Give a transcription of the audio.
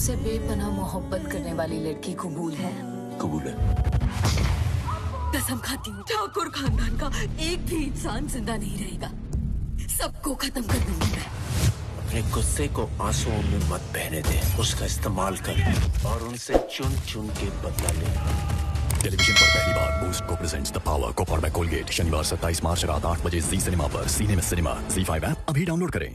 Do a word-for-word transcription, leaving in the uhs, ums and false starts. तुमसे बेपनाह मोहब्बत करने वाली लड़की कबूल है? कबूल है। कसम खाती हूँ ठाकुर खानदान का एक भी इंसान जिंदा नहीं रहेगा, सबको खत्म कर दूंगी मैं। अपने गुस्से को आंसुओं में मत बहने दे, उसका इस्तेमाल कर और उनसे चुन चुन के बदला ले। टेलीविजन पर पहली बार बूस्ट को प्रेजेंट्स द पावर कोपर बाय कोलगेट शनिवार सत्ताईस मार्च रात आठ बजे जी सिनेमा पर। Cinema cinema Zee five app अभी डाउनलोड करें।